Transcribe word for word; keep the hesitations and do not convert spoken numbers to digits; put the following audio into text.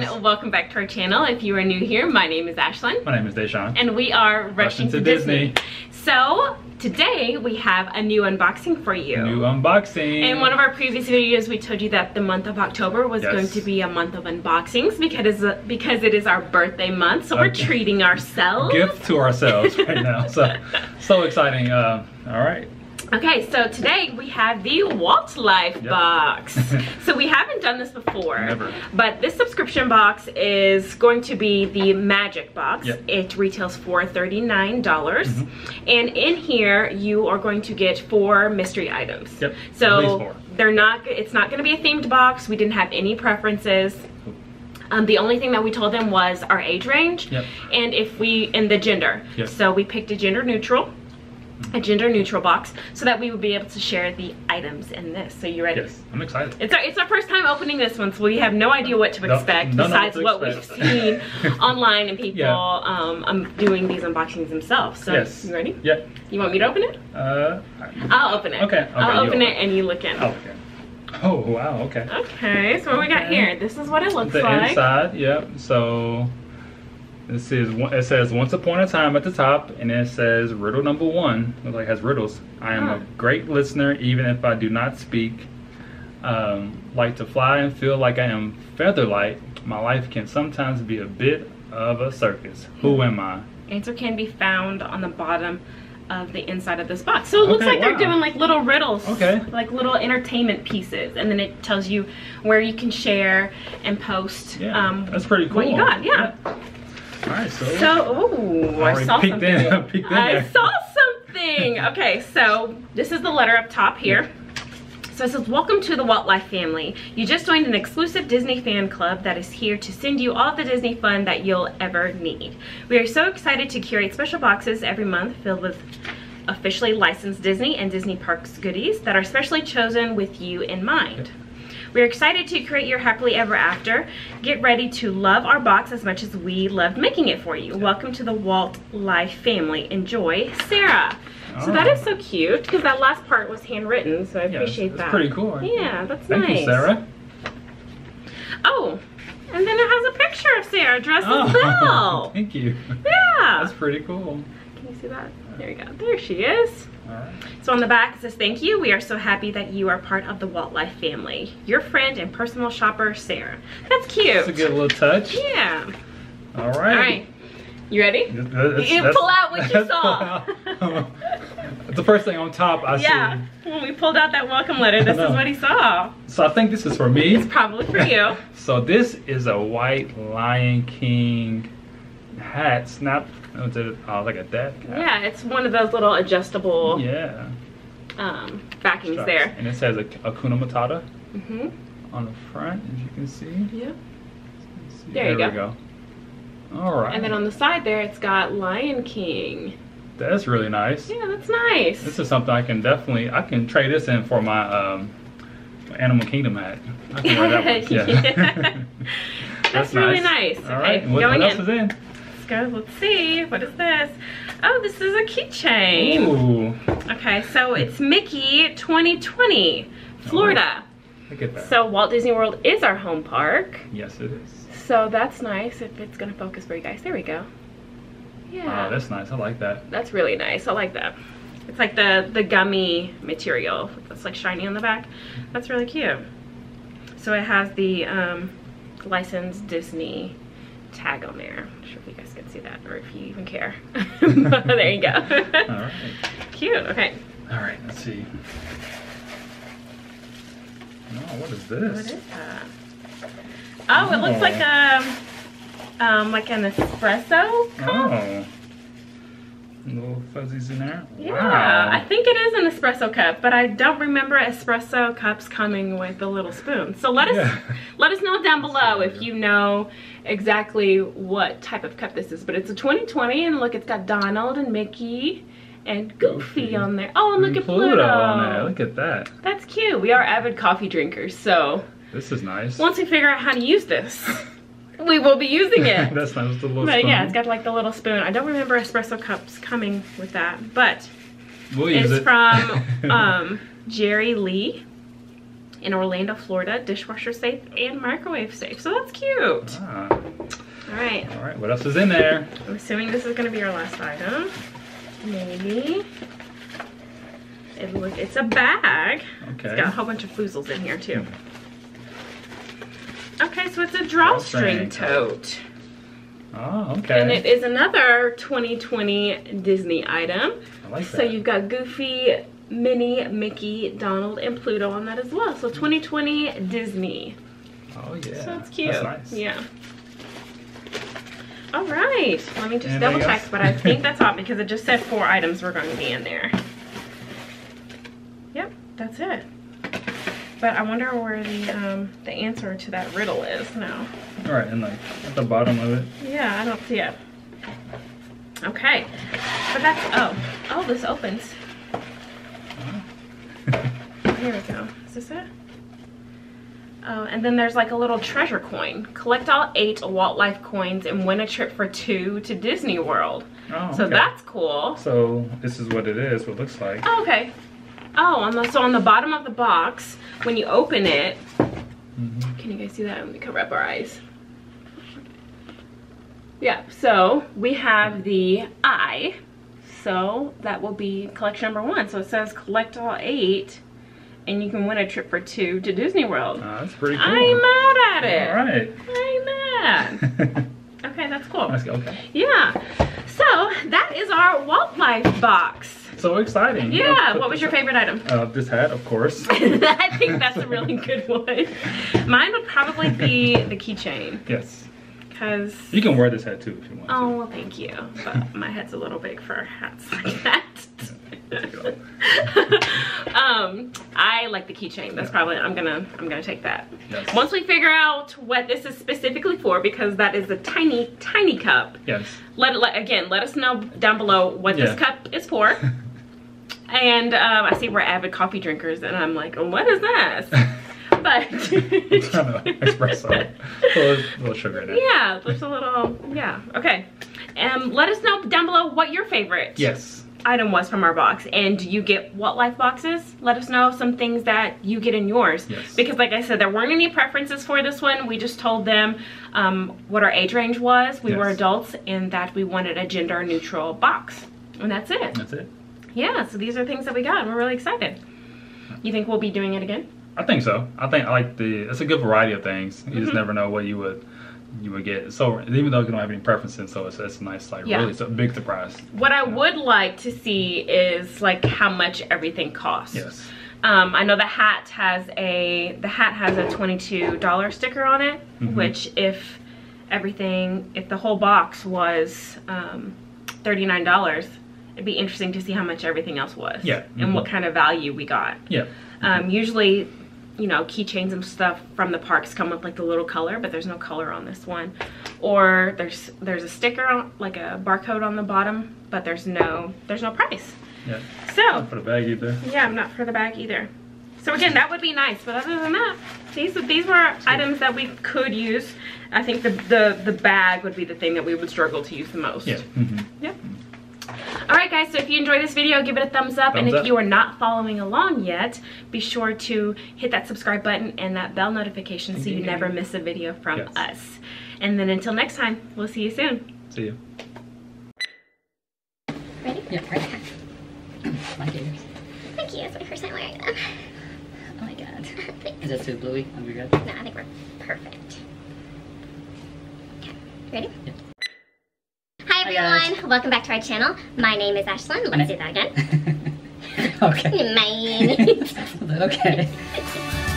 everyone, welcome back to our channel. If you are new here, my name is Ashlyn. My name is DaShawn. And we are Rushing, Rushing to Disney. Disney. So today we have a new unboxing for you. New unboxing. In one of our previous videos, we told you that the month of October was yes. going to be a month of unboxings because because it is our birthday month. So okay. we're treating ourselves. Gift to ourselves right now. So so exciting. Uh, all right. Okay, so today we have the Walt Life yep. box. So we haven't done this before. Never. But this subscription box is going to be the Magic Box. Yep. It retails for thirty-nine dollars. Mm-hmm. And in here, you are going to get four mystery items. Yep. So at least four. They're not, it's not going to be a themed box. We didn't have any preferences. Um, the only thing that we told them was our age range yep. and if we and the gender. Yep. So we picked a gender neutral. A gender neutral box so that we would be able to share the items in this. So you ready? Yes, I'm excited. It's our, it's our first time opening this one, so we have no idea what to expect no, besides what, to expect. what we've seen online and people yeah. um, um, doing these unboxings themselves. So yes. you ready? Yeah. You want me to open it? Uh, I'll open it. Okay. okay I'll open, open it and you look in. Oh, okay. Oh, wow. Okay. Okay. So what okay. we got here? This is what it looks the like. The inside. Yep. Yeah. So. This is, it says once upon a time at the top, and it says riddle number one. It looks like it has riddles. I am huh. a great listener even if I do not speak. Um, like to fly and feel like I am feather light. My life can sometimes be a bit of a circus. Who am I? Answer can be found on the bottom of the inside of this box. So it looks okay, like wow. they're doing like little riddles. Okay. Like little entertainment pieces. And then it tells you where you can share and post yeah, um, that's pretty cool. what you got. Yeah. yeah. All right, so, so ooh, I, I saw something. In, in I saw something. Okay, so this is the letter up top here. So it says, welcome to the Walt Life family. You just joined an exclusive Disney fan club that is here to send you all the Disney fun that you'll ever need. We are so excited to curate special boxes every month filled with officially licensed Disney and Disney Parks goodies that are specially chosen with you in mind. We're excited to create your happily ever after. Get ready to love our box as much as we loved making it for you. Welcome to the Walt Life family. Enjoy, Sarah. Oh. So that is so cute because that last part was handwritten, so I yeah, appreciate that's, that's that. That's pretty cool. Yeah, that's Thank nice. Thank you, Sarah. Oh, and then it has a picture of Sarah dressed oh, as Belle. Thank you. Yeah. That's pretty cool. Can you see that? There you go. There she is. So on the back it says, thank you. We are so happy that you are part of the Walt Life family. Your friend and personal shopper, Sarah. That's cute. That's a good little touch. Yeah. All right. All right. You ready? That's, you that's, pull out what you saw. The first thing on top I yeah. see. Yeah. When we pulled out that welcome letter, this is what he saw. So I think this is for me. It's probably for you. So this is a white Lion King hat snap. Oh, it, oh, like a deck. Yeah, it's one of those little adjustable yeah. um, backings Stripes. there. And it says Hakuna Matata mm-hmm. on the front, as you can see. Yeah. See. There, there you go. We go. All right. And then on the side there, it's got Lion King. That's really nice. Yeah, that's nice. This is something I can definitely, I can trade this in for my um, Animal Kingdom hat. I can wear that one. Yeah. yeah. that's, that's really nice. nice. All right, okay, what, going what else in. is in? Let's see, what is this? Oh, this is a keychain. Okay, so it's Mickey twenty twenty, Florida. Oh, look at that. So Walt Disney World is our home park. Yes, it is. So that's nice if it's gonna focus for you guys. There we go. Yeah. Wow, that's nice, I like that. That's really nice, I like that. It's like the, the gummy material that's like shiny on the back. That's really cute. So it has the um, licensed Disney tag on there. I'm not sure if you guys can see that or if you even care. There you go. All right. Cute. Okay. All right. Let's see. Oh, what is this? What is that? Oh, oh. it looks like a, um, like an espresso cup. Oh. Little fuzzies in there. Yeah, wow. I think it is an espresso cup, but I don't remember espresso cups coming with the little spoon. So let us yeah. let us know down below if you know exactly what type of cup this is. But it's a twenty twenty, and look, it's got Donald and Mickey and Goofy, Goofy. on there. Oh, and look and at Pluto. Pluto on there. Look at that. That's cute. We are avid coffee drinkers, so this is nice. Once we figure out how to use this. We will be using it. That's not just a little but, spoon. Yeah, it's got like the little spoon. I don't remember espresso cups coming with that, but we'll it's use it. from um, Jerry Lee. in Orlando, Florida, dishwasher safe and microwave safe. So that's cute. Ah. All right. All right, what else is in there? I'm assuming this is gonna be our last item. Maybe. It look, it's a bag. Okay. It's got a whole bunch of foozles in here too. Okay, so it's a drawstring, drawstring tote. Oh, okay. And it is another twenty twenty Disney item. I like that. So you've got Goofy, Minnie, Mickey, Donald, and Pluto on that as well. So twenty twenty Disney. Oh yeah. So that's cute. That's nice. Yeah. All right. Let me just Anybody double check, else? But I think that's all because it just said four items were going to be in there. Yep, that's it. But I wonder where the um, the answer to that riddle is now. All right, and like at the bottom of it. Yeah, I don't see it. Okay, but that's oh oh this opens. Here we go. Is this it? Oh, and then there's like a little treasure coin. Collect all eight Walt Life coins and win a trip for two to Disney World. Oh, so okay. That's cool. So this is what it is. What it looks like. Oh, okay. Oh, on the, so on the bottom of the box, when you open it, mm-hmm. Can you guys see that? I'm gonna cover up our eyes. Yeah. So we have the eye. So that will be collection number one. So it says collect all eight, and you can win a trip for two to Disney World. Oh, that's pretty cool. I'm mad at it. All right. I'm mad. Okay, that's cool. That's good. Okay. Yeah. So that is our Walt Life box. So exciting. Yeah. What was your favorite item? Uh, this hat, of course. I think that's a really good one. Mine would probably be the keychain. Yes. Because... You can wear this hat too if you want oh, to. Oh, well, thank you. But my head's a little big for hats like that. um, I like the keychain. That's yeah. probably, I'm gonna, I'm gonna take that. Yes. Once we figure out what this is specifically for, because that is a tiny, tiny cup. Yes. Let, let again, let us know down below what yeah. this cup is for. And um, I see we're avid coffee drinkers, and I'm like, what is this? But espresso, a little, a little sugar in it. Yeah, just a little. Yeah, okay. Um, let us know down below what your favorite yes item was from our box, and do you get Walt Life boxes? Let us know some things that you get in yours. Yes. Because, like I said, there weren't any preferences for this one. We just told them um, what our age range was. We yes. were adults, and that we wanted a gender neutral box, and that's it. That's it. Yeah. So these are things that we got, and we're really excited. You think we'll be doing it again? I think so. I think I like the, it's a good variety of things. You mm-hmm. just never know what you would you would get. So even though you don't have any preferences, so it's, it's nice, like yeah. really, it's a big surprise. What I know? would like to see is like how much everything costs. Yes. Um, I know the hat has a, the hat has a twenty-two dollar sticker on it, mm-hmm. which if everything, if the whole box was um, thirty-nine dollars, it'd be interesting to see how much everything else was. Yeah. Mm-hmm. And what kind of value we got. Yeah. Um, usually, you know, keychains and stuff from the parks come with like the little color, but there's no color on this one. Or there's there's a sticker on, like a barcode on the bottom, but there's no there's no price. Yeah. So not for the bag either. Yeah, I'm not for the bag either. So again, that would be nice, but other than that, these these were items that we could use. I think the the the bag would be the thing that we would struggle to use the most. Yeah. Mm-hmm. Yep. Alright guys, so if you enjoyed this video, give it a thumbs up. Thumbs and if up. you are not following along yet, be sure to hit that subscribe button and that bell notification so you yeah. never miss a video from yes. us. And then until next time, we'll see you soon. See you. Ready? Yeah, right. Like yours. Thank you, it's my first time wearing them. Oh my god. Is that too bluey? Are we good? No, I think we're perfect. Okay, ready? Yeah. Hi everyone, welcome back to our channel. My name is Ashlyn. Let's do that again. Okay. Mine. Okay.